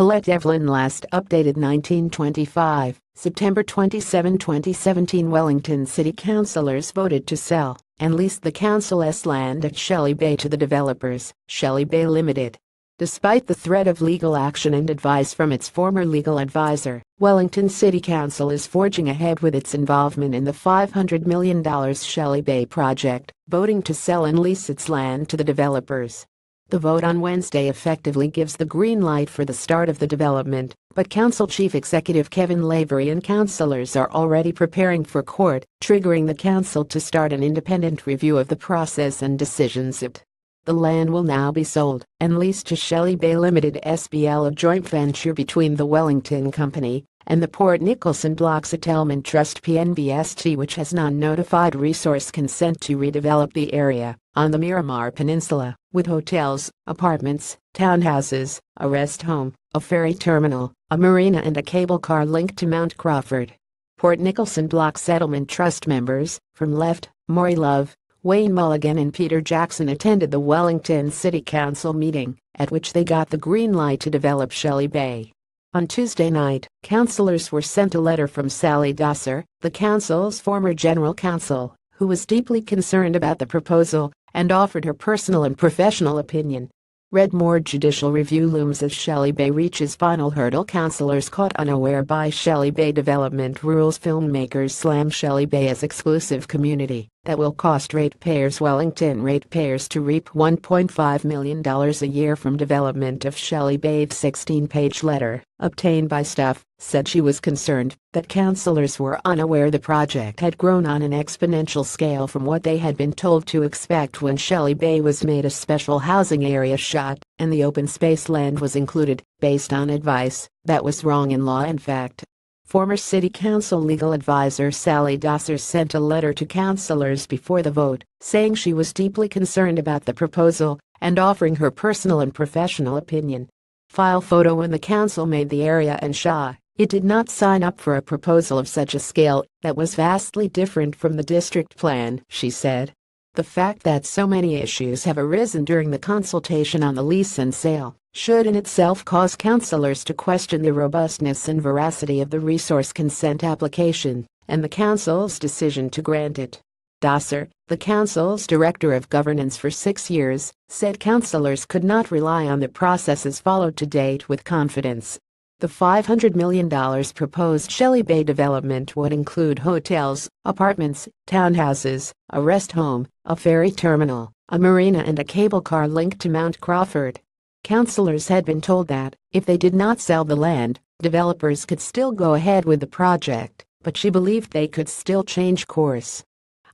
Collette Devlin last updated 1925, September 27, 2017. Wellington City Councillors voted to sell and lease the council's land at Shelly Bay to the developers, Shelly Bay Limited. Despite the threat of legal action and advice from its former legal advisor, Wellington City Council is forging ahead with its involvement in the $500 million Shelly Bay project, voting to sell and lease its land to the developers. The vote on Wednesday effectively gives the green light for the start of the development, but Council Chief Executive Kevin Lavery and councillors are already preparing for court, triggering the council to start an independent review of the process and decisions it. The land will now be sold and leased to Shelly Bay Limited SBL, a joint venture between the Wellington Company and the Port Nicholson Blocks Settlement Trust PNBST, which has non-notified resource consent to redevelop the area on the Miramar Peninsula with hotels, apartments, townhouses, a rest home, a ferry terminal, a marina and a cable car link to Mount Crawford. Port Nicholson Blocks Settlement Trust members from left, Maury Love, Wayne Mulligan and Peter Jackson attended the Wellington City Council meeting, at which they got the green light to develop Shelly Bay. On Tuesday night, councillors were sent a letter from Sally Dossor, the council's former general counsel, who was deeply concerned about the proposal and offered her personal and professional opinion. Redmore judicial review looms as Shelly Bay reaches final hurdle. Councillors caught unaware by Shelly Bay development rules. Filmmakers slam Shelly Bay as exclusive community that will cost ratepayers. Wellington ratepayers to reap $1.5 million a year from development of Shelly Bay. The 16-page letter, obtained by staff, said she was concerned that councillors were unaware the project had grown on an exponential scale from what they had been told to expect when Shelly Bay was made a special housing area shot and the open space land was included, based on advice that was wrong in law and fact. Former City Council legal advisor Sally Dossor sent a letter to councillors before the vote, saying she was deeply concerned about the proposal and offering her personal and professional opinion. File photo. When the council made the area and SHA, it did not sign up for a proposal of such a scale that was vastly different from the district plan, she said. The fact that so many issues have arisen during the consultation on the lease and sale should in itself cause councillors to question the robustness and veracity of the resource consent application and the council's decision to grant it. Dossor, the council's director of governance for 6 years, said councillors could not rely on the processes followed to date with confidence. The $500 million proposed Shelly Bay development would include hotels, apartments, townhouses, a rest home, a ferry terminal, a marina and a cable car link to Mount Crawford. Councillors had been told that, if they did not sell the land, developers could still go ahead with the project, but she believed they could still change course.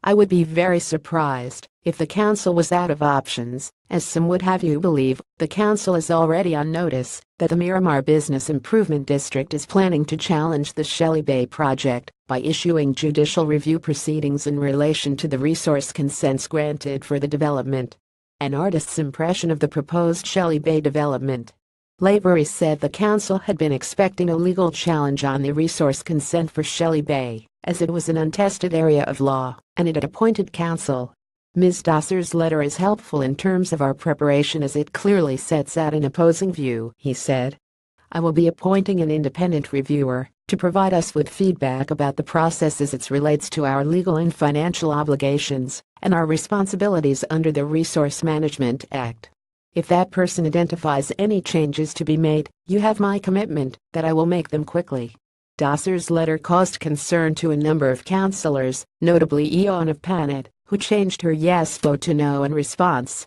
I would be very surprised if the council was out of options, as some would have you believe. The council is already on notice that the Miramar Business Improvement District is planning to challenge the Shelly Bay project by issuing judicial review proceedings in relation to the resource consents granted for the development. An artist's impression of the proposed Shelly Bay development. Lavery said the council had been expecting a legal challenge on the resource consent for Shelly Bay, as it was an untested area of law, and it had appointed counsel. Ms. Dosser's letter is helpful in terms of our preparation, as it clearly sets out an opposing view, he said. I will be appointing an independent reviewer to provide us with feedback about the process as it relates to our legal and financial obligations and our responsibilities under the Resource Management Act. If that person identifies any changes to be made, you have my commitment that I will make them quickly. Dosser's letter caused concern to a number of councillors, notably Eona Pannett, who changed her yes vote to no in response.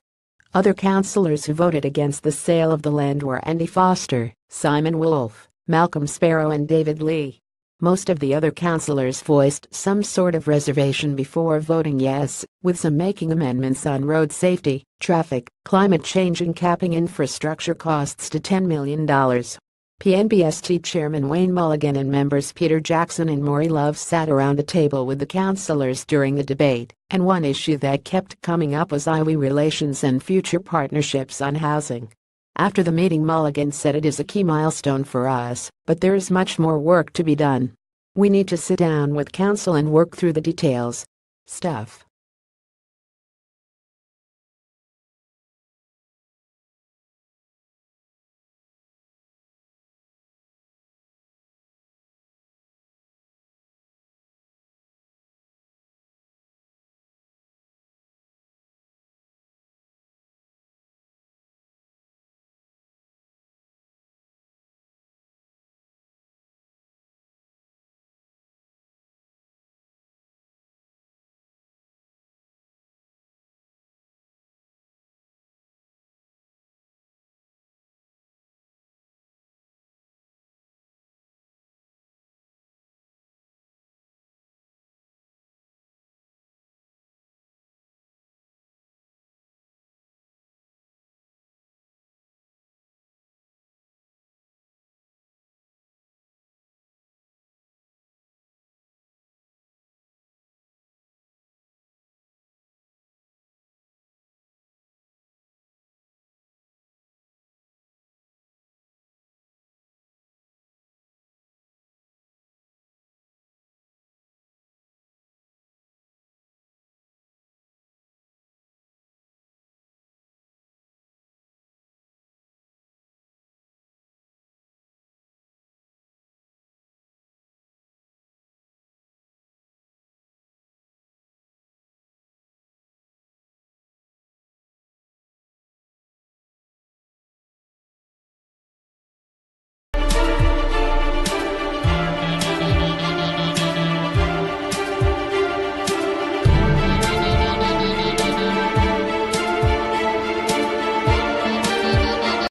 Other councillors who voted against the sale of the land were Andy Foster, Simon Wolfe, Malcolm Sparrow and David Lee. Most of the other councillors voiced some sort of reservation before voting yes, with some making amendments on road safety, traffic, climate change and capping infrastructure costs to $10 million. PNBST Chairman Wayne Mulligan and members Peter Jackson and Maury Love sat around the table with the councillors during the debate, and one issue that kept coming up was IWE relations and future partnerships on housing. After the meeting, Mulligan said it is a key milestone for us, but there is much more work to be done. We need to sit down with council and work through the details. Stuff.